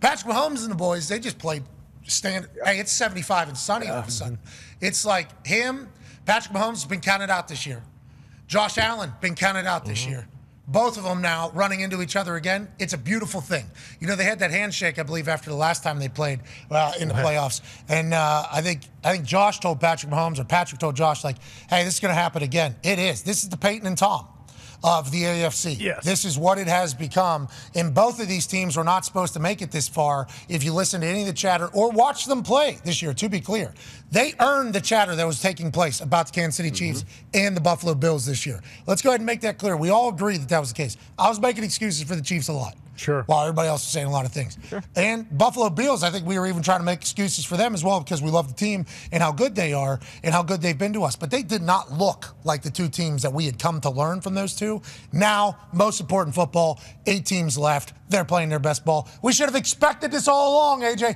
Patrick Mahomes and the boys, they just played stand. Hey, it's 75 and sunny all of a sudden. It's like him. Patrick Mahomes has been counted out this year. Josh Allen been counted out this year. Both of them now running into each other again. It's a beautiful thing. You know, they had that handshake, I believe, after the last time they played in the playoffs. And I think Josh told Patrick Mahomes, or Patrick told Josh, like, hey, this is going to happen again. It is. This is the Peyton and Tom of the AFC. Yes. This is what it has become. And both of these teams were not supposed to make it this far if you listen to any of the chatter or watch them play this year, to be clear. They earned the chatter that was taking place about the Kansas City Chiefs and the Buffalo Bills this year. Let's go ahead and make that clear. We all agree that that was the case. I was making excuses for the Chiefs a lot. Sure. While everybody else was saying a lot of things. Sure. And Buffalo Bills, I think we were even trying to make excuses for them as well because we love the team and how good they are and how good they've been to us. But they did not look like the two teams that we had come to learn from those two. Now, most important football, 8 teams left. They're playing their best ball. We should have expected this all along, AJ.